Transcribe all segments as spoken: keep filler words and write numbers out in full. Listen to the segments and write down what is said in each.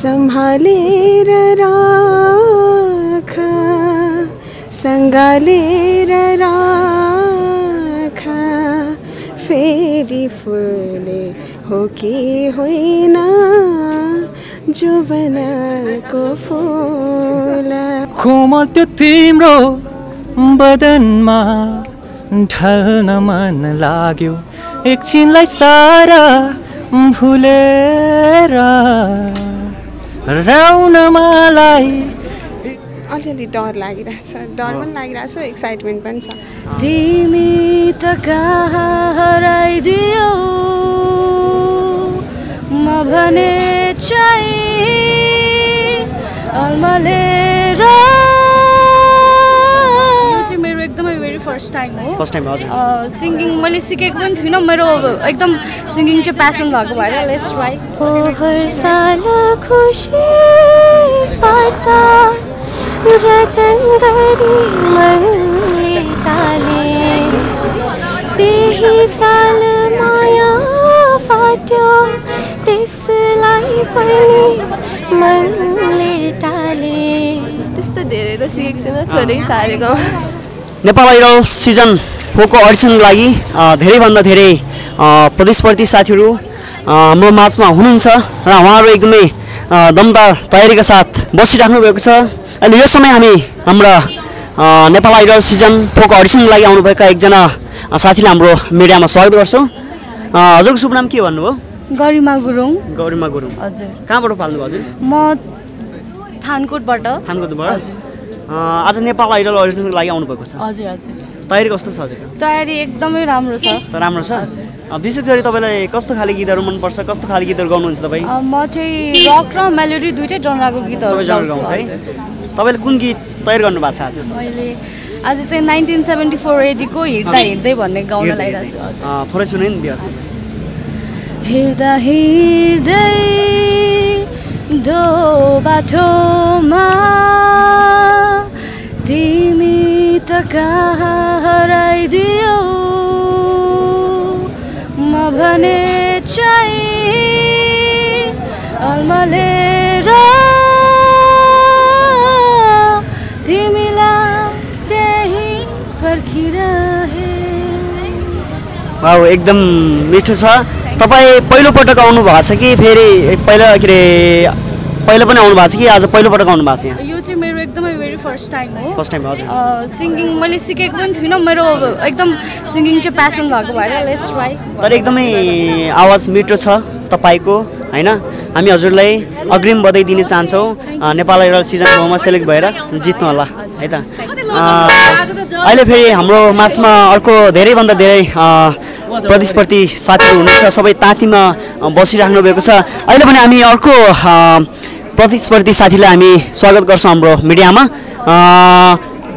सम्हालेर राख सँगालेर राख फेरि फुले हो कि होइन जुवनको फूल कोमल त्यो तिम्रो बदनमा ढल्न मन लाग्यो एकछिनलाई सारा भुलेर राउन मलाई अलिअलि डर लागिरहेछ डर पनि लागिरहेछ एक्साइटमेन्ट पनि छ तिमी त कहाँ हराइदियो म भने चाहिँ अल्मलेर फर्स्ट टाइम हो फर्स्ट टाइम सिंगिङ मैले सिकेको पनि छुइनँ मेरो एकदम सिंगिङ चाहिँ प्यासन भएको भएर लेट्स ट्राई हर साल खुशी पाता जतन गरी मनले ताले त्यही साल माया फाट्यो त्यसलाई पनि मनले ताले त्यस्तो धेरै त सिकेको छैन थोरै सारेको नेपाल आइडल सीजन फोर को अडिसन लागि धेरैभन्दा धेरै प्रतिस्पर्धी साथीहरू हाम्रो माझमा हुनुहुन्छ र उहाँहरू एकदमै दमदार तयारीका साथ बसिराख्नु भएको छ। अनि यो समय हामी हाम्रो नेपाल आइडल सीजन फोर को अडिसन लागि आउनुभएका एकजना साथीलाई हाम्रो मिडियामा स्वागत गर्छौँ। हजुरको शुभ नाम के भन्नुभयो? गौरीमा गुरुङ। गौरीमा गुरुङ हजुर कहाँबाट पाल्नुभयो हजुर? म थानकोटबाट। थानकोटबाट आज नेपाल आइडल अडिसनको लागि आउनु भएको छ। हजुर हजुर तयारी कस्तो छ हजुर? तयारी एकदमै राम्रो छ। राम्रो छ। विशेष गरी तपाईलाई कस्तो खाले गीतहरू मन पर्छ? कस्तो खाले गीतहरू गाउनुहुन्छ तपाई? म चाहिँ रक र मेलोडी दुईटै जनराको गीतहरू सबै जनर गाउँछ है। तपाईले कुन गीत तयार गर्नु भएको छ आज? मैले आज चाहिँ नाइन्टीन सेभेन्टी फोर एडीको हिँड्दा हिँड्दै भन्ने गाउन लागिरहेको छु। थोरै सुनाइन् दियोस्। हिँड्दा हिँड्दै दो बाटोमा तिमी त कहाँ हराइदियो म भने चाहिँ अल्मलेर तिमीलाई त्यही फर्किरहे। वाउ एकदम मिठो छ। तपाईँ पहिलोपटक आउनु भएको छ कि फेरि पहिला के अरे पहिला पनि आउनु भएको छ कि आज पहिलोपटक आउनु भएको छ यहाँ? यो चाहिँ मेरो एकदमै भेरी फर्स्ट टाइम हो। फर्स्ट टाइम हजुर। सिंगिङ मैले सिकेको पनि छुइनँ मेरो एकदम सिंगिङ चाहिँ प्यासन भएको भएर लेट्स ट्राई। तर एकदमै आवाज मिठो छ तपाईँको हैन। हामी हजुरलाई अग्रिम बधाई दिन चाहन्छौँ नेपाल आइडल सिजन फोरमा सेलेक्ट भएर जित्नु होला है त। अहिले फेरि हाम्रो माझमा अर्को धेरैभन्दा धेरै प्रतिस्पर्धी साथीहरू हुनुहुन्छ सबै तातीमा बसिराख्नु भएको छ। अहिले पनि हामी अर्को प्रतिस्पर्धी साथीलाई हामी स्वागत गर्छौँ हाम्रो मिडियामा।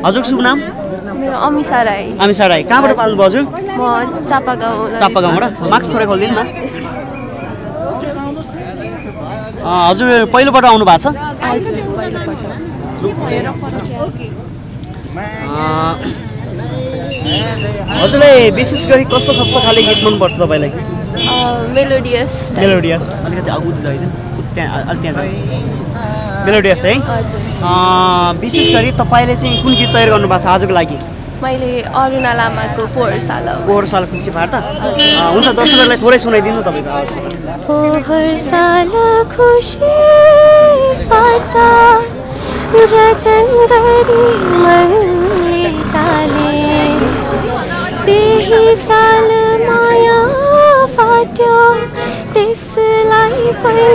हजुरको शुभ नाम? मेरो अमिसाराई। अमिसाराई कहाँबाट पाल्नुभयो हजुर? म चापा गाउँ। चापा गाउँबाट। मास्क थोरै खोलिदिनु न। हजुर पहिलोपटक आउनु भएको छ? हजुर पहिलोपटक। ओके हजुरलाई विशेष गरी कस्तो कस्तो खाले गीत मनपर्छ तपाईँलाई? मेलोडियस। मेलोडियस अलिकति अगुद जाइदिनु त्यहाँ अलि त्यहाँ जाउँ मेलोडियस है। विशेष गरी तपाईँले चाहिँ कुन गीत तयार गर्नुभएको छ आजको लागि? मैले अरुणा लामाको पोहोर साल पोहोर साल खुसी फाट्दा। हुन्छ दर्शकहरूलाई थोरै सुनाइदिनु तपाईँको आवाज। त्यही साल माया फाट्यो त्यसलाई पनि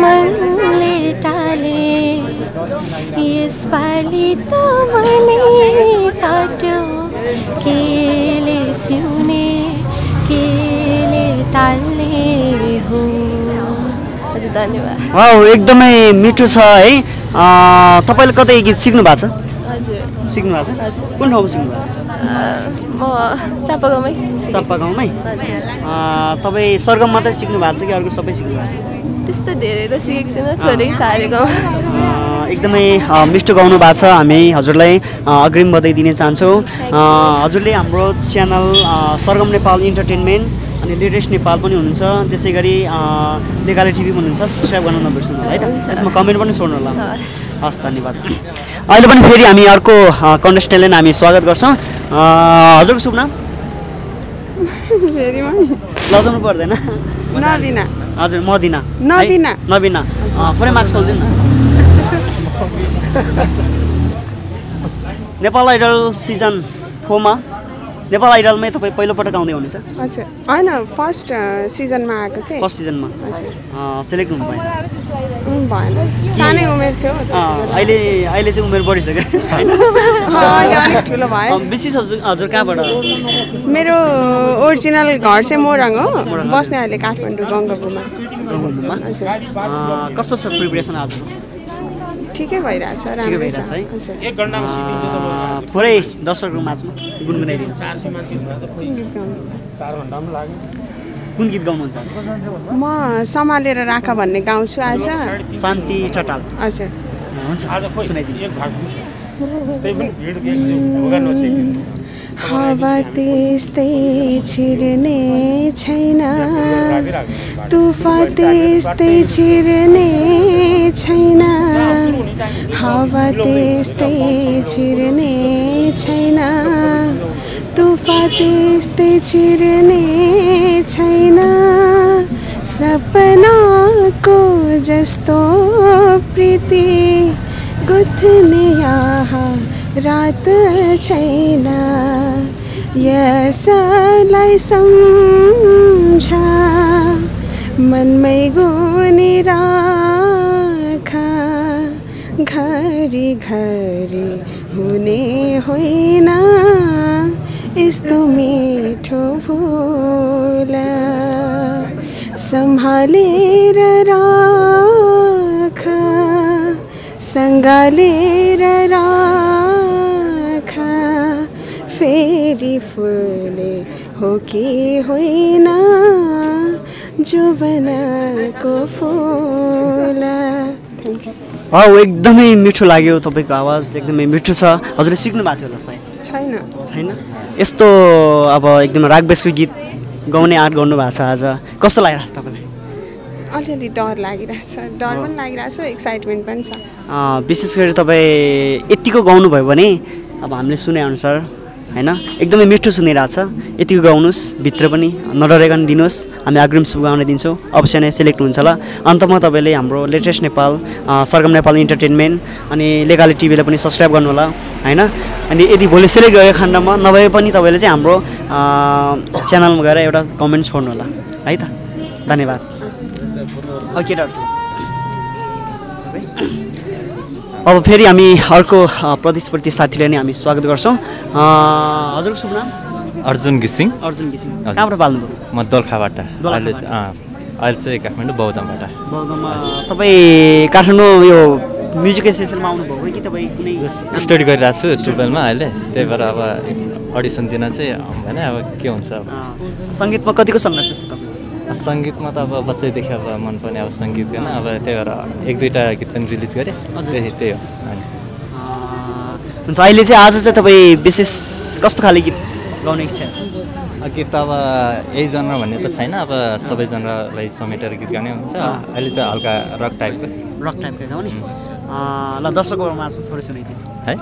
मनले टाले यसपालि त भने फाट्यो केले सिउने केले टाल्ने हो। हजुर धन्यवाद। वाउ एकदमै मिठो छ है। तपाईँले कतै गीत सिक्नु भएको छ? हजुर सिक्नु भएको छ। कुन ठाउँमा सिक्नु भएको छ? म चापा गाउँमै। चापा गाउँमै। तपाईँ सरगम मात्रै सिक्नु भएको छ कि अर्को सबै सिक्नु भएको छ? त्यस्तो धेरै त सिकेको छैन थोरै साह्रै गाउँ। एकदमै मिठो गाउनु भएको छ। हामी हजुरलाई अग्रिम बधाई दिन चाहन्छौँ। हजुरले हाम्रो च्यानल सरगम नेपाल इन्टरटेनमेन्ट अनि लेटेस्ट नेपाल पनि हुनुहुन्छ त्यसैगरी लेगाले टिभी पनि हुनुहुन्छ सब्स्क्राइब गर्न नबिर्सनु होला है त यसमा कमेन्ट पनि छोड्नु होला हस् धन्यवाद। अहिले पनि फेरि हामी अर्को कन्टेस्टेन्टलाई हामी स्वागत गर्छौं हजुरको शुभ नाम फेरि म लजाउनु पर्दैन नदिना हजुर मदिना नदिना नबिना पुरै मार्क्स खोल्दिन नेपाल आइडल सिजन फोर मा नेपाल आइडलमै तपाई पहिलो पटक आउँदै हुनुहुन्छ अच्छा हैन फर्स्ट सिजनमा आएको थिए फर्स्ट सिजनमा सिलेक्ट हुनु भएन भएन सानै उमेर थियो अहिले अहिले चाहिँ उमेर बढिसक्यो हैन हैन ठुलो भयो विशेष हजुर कहाँबाट मेरो ओरिजिनल घर चाहिँ मोरङ हो बस्ने अहिले काठमाडौँ गङ्गापुरमा गङ्गापुरमा कस्तो छ प्रिपरेसन आज ठीकै भइराछ राम्रो छ है एक घण्टामा सिकिन्छ तपाईहरु पुरै दर्शकहरु माझमा गुनगुनाइदिनु चार सय मान्छे हुँदा त चार घण्टा पनि लाग्यो कुन गीत गाउनुहुन्छ म समालेर राखा भन्ने गाउँछु आज शान्ति टटाल हजुर हुन्छ आज सुनाइदिनु एक भाग त्यै पनि भिड गेस भगानो छ हावा त्यस्तै छिर्ने छैन तुफान त्यस्तै छिर्ने छैन हावा त्यस्तै छिर्ने छैन तुफान त्यस्तै छिर्ने छैन सपनाको जस्तो प्रीति गुथ्ने यहाँ रात छैन यसलाई सम्झ मनमै गुनिराखा घरी घरी हुने होइन यस्तो मिठो भुल सम्हालेर राख सँगालेर राख फेरि फुले हो कि होइन जुवनको फुल वाउ एकदमै मिठो लाग्यो तपाईको आवाज एकदमै मिठो छ हजुरले सिक्नु भएको थियो होला सायद छैन छैन यस्तो अब एकदम रागबेसको गीत गाउने आँट गर्नु भएको छ आज कस्तो लागिरहेछ तपाईलाई अलिअलि डर लागिरहेछ डर पनि लागिरहेछ एक्साइटमेन्ट पनि छ विशेष गरी तपाईँ यतिको गाउनुभयो भने अब हामीले सुनेअनुसार हैन एकदमै मिठो सुनिरहेछ यतिको गाउनुस् भित्र पनि नडरेकन दिनुस् हामी अग्रिम शुभकामना दिन्छौँ अवश्य नै सिलेक्ट हुन्छ होला। अन्तमा तपाईले हाम्रो लेटेस्ट नेपाल सरगम नेपाल इन्टरटेनमेन्ट अनि लेगाले टिभीलाई पनि सब्स्क्राइब गर्नु होला हैन अनि यदि भोलि सिलेक्ट गएको खण्डमा नभए पनि तपाईले चाहिँ हाम्रो च्यानलमा गएर एउटा कमेन्ट छोड्नु होला है त धन्यवाद। ओके डाक्टर अब फेरि हामी अर्को प्रतिस्पर्धी साथीलाई नै हामी स्वागत गर्छौँ हजुरको शुभ नाम अर्जुन घिसिङ अर्जुन घिसिङ कहाँबाट पाल्नुभयो म दोलखाबाट अहिले अहिले चाहिँ काठमाडौँ बौद्धमबाट बौद्धममा तपाईँ काठमाडौँ यो म्युजिक सेसनमा आउनुभयो कि तपाईँ कुनै स्टडी गरिरहेको छु ट्वेल्भमा अहिले त्यही भएर अब अडिसन दिन चाहिँ भने अब के हुन्छ अब सङ्गीतमा कतिको सङ्घर्ष छ तपाईँ सङ्गीतमा त अब बच्चैदेखि अब मनपर्ने अब सङ्गीत गर्न अब त्यही भएर एक दुईवटा गीत पनि रिलिज गरेँ त्यही त्यही हो हुन्छ। अहिले चाहिँ आज चाहिँ तपाईँ विशेष कस्तो खाले गीत गाउने इच्छा छ गीत त अब यही जनर भन्ने त छैन अब सबै जनरलाई समेटेर गीत गाउने हुन्छ अहिले चाहिँ हल्का रक टाइपको रक टाइपको गाउने ल दर्शकहरू माझमा छोडे सुनाइदिनु है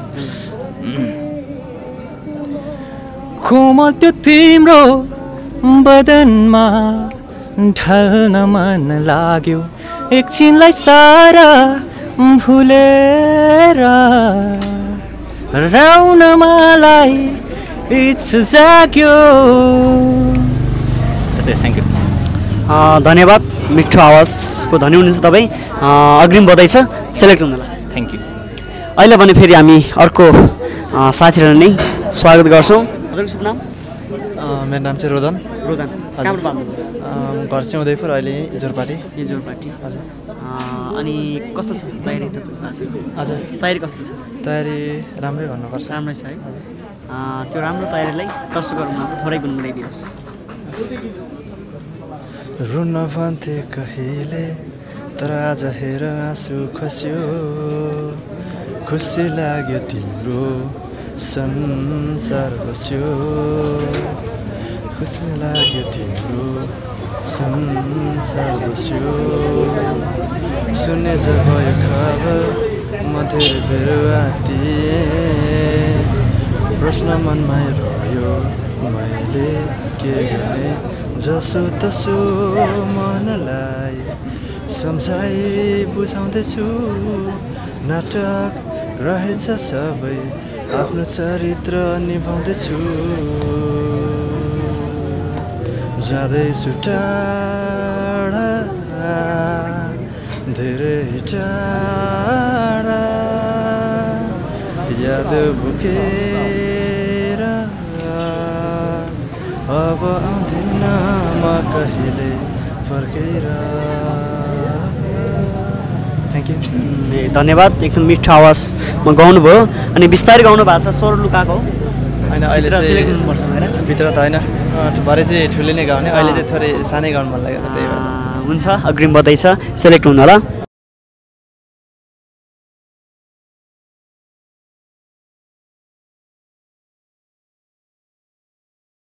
कोमल त्यो तिम्रो बदनमा ढल्न मन लाग्यो एकछिनलाई सारा भुलेर राउन मलाई इच्छ जाग्यो थ्याङ्क यू धन्यवाद मिठो आवाजको धनी हुनुहुन्छ तपाईँ अग्रिम बधाई छ सेलेक्ट हुनु होला थ्याङ्क यू। अहिले भने फेरि हामी अर्को साथीहरूलाई नै स्वागत गर्छौँ हजुरको शुभ नाम मेरो नाम चाहिँ रोदन रोदन घर चाहिँ उदयपुर अहिले इजोरपाटी इजोरपाटी हजुर अनि कस्तो छ तयारी हजुर तयारी कस्तो छ तयारी राम्रै भन्नुपर्छ राम्रै छ है त्यो राम्रो तयारीलाई दर्शकहरूमा थोरै गुनगुनाइदिनुहोस् रुन भन्थे कहिले तर आज हेर आँसु खस्यो खुसी लाग्यो तिम्रो संसार बस्यो खुसी लाग्यो तिम्रो सुने जब खबर मधेर बेरुवाती प्रश्न मनमा रह्यो मैले के गर्ने जसो तसो मनलाई सम्झाइ बुझाउँदैछु नाटक रहेछ सबै आफ्नो चरित्र निभाउँदैछु जाँदैछु टाढा धेरै टाढा याद बोकेर अब आउँदिन म कहिले फर्केर। थ्याङ्क यू, धन्यवाद। एकदम मिठो आवाजमा गाउनुभयो अनि बिस्तारै गाउनु भएको छ। स्वर लुकाएको हैन, अहिले सिलेक्ट गर्नुपर्छ हैन, भित्र त हैन, भरे चाहिँ ठुले नै गाउने, अहिले चाहिँ थोरै सानै गाउनु मन लागेर त्यही भएर हुन्छ। अग्रिम बधाई छ, सेलेक्ट हुनु होला।